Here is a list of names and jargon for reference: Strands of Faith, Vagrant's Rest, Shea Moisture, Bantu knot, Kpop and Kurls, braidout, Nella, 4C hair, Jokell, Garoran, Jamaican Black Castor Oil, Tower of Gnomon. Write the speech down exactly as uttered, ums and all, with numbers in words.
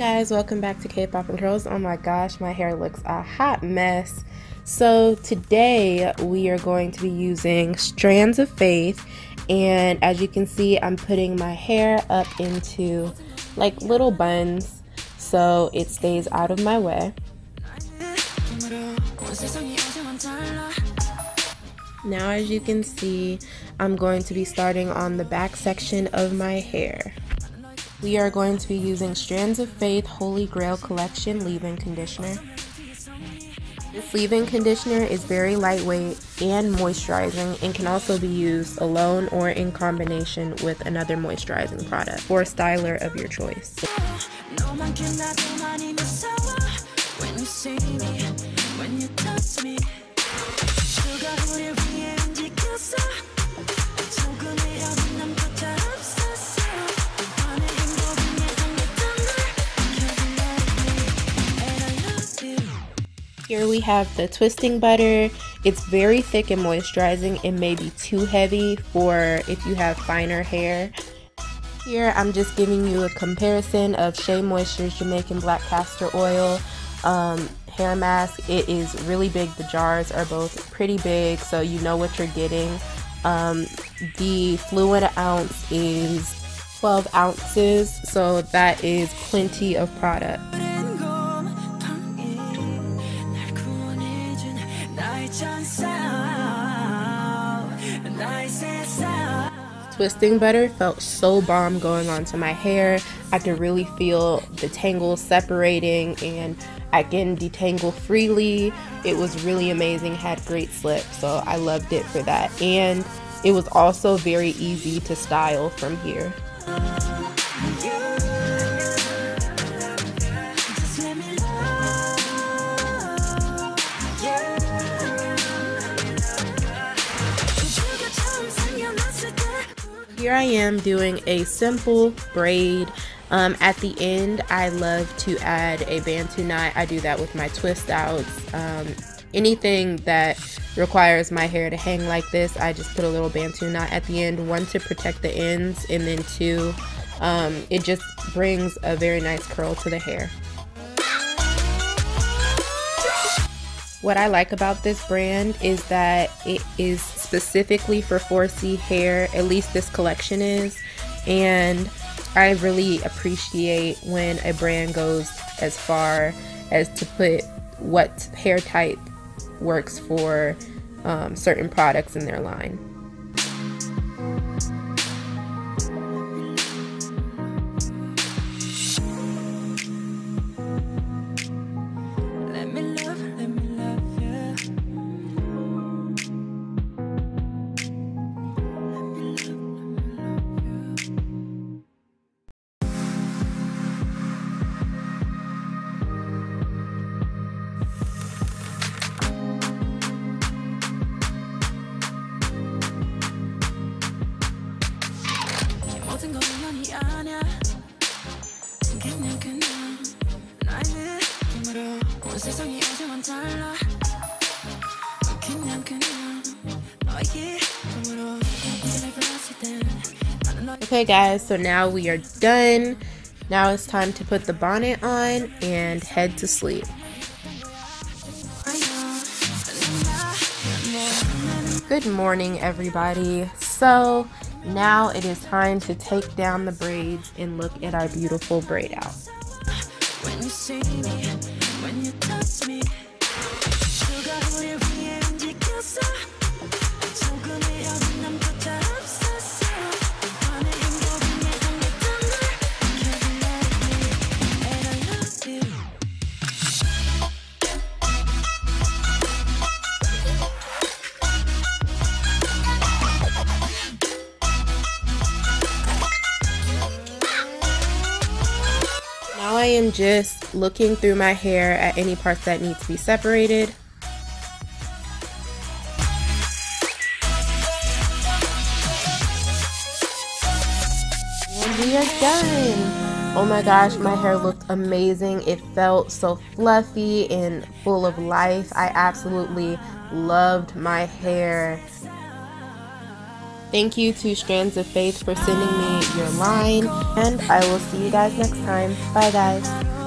guys, welcome back to Kpop and Kurls. Oh my gosh, my hair looks a hot mess. So today we are going to be using Strands of Faith, and as you can see, I'm putting my hair up into like little buns so it stays out of my way. Now, as you can see, I'm going to be starting on the back section of my hair. We are going to be using Strands of Faith Holy Grail Collection Leave-In Conditioner. This leave-in conditioner is very lightweight and moisturizing and can also be used alone or in combination with another moisturizing product or styler of your choice. Here we have the twisting butter. It's very thick and moisturizing. It may be too heavy for if you have finer hair. Here I'm just giving you a comparison of Shea Moisture's Jamaican Black Castor Oil um, hair mask. It is really big. The jars are both pretty big, so you know what you're getting. Um, the fluid ounce is twelve ounces, so that is plenty of product. Twisting butter felt so bomb going onto my hair. I could really feel the tangles separating and I can detangle freely. It was really amazing, had great slip, so I loved it for that. And it was also very easy to style from here. Here I am doing a simple braid. Um, at the end, I love to add a Bantu knot. I do that with my twist outs. Um, anything that requires my hair to hang like this, I just put a little Bantu knot at the end. One, to protect the ends, and then two, um, it just brings a very nice curl to the hair. What I like about this brand is that it is specifically for four C hair, at least this collection is, and I really appreciate when a brand goes as far as to put what hair type works for um, certain products in their line. Okay guys, so now we are done. Now it's time to put the bonnet on and head to sleep. Good morning everybody. So now it is time to take down the braids and look at our beautiful braid out. When you see me, when you touch me, I am just looking through my hair at any parts that need to be separated. And we are done. Oh my gosh, my hair looked amazing. It felt so fluffy and full of life. I absolutely loved my hair. Thank you to Strands of Faith for sending me your line, and I will see you guys next time. Bye guys.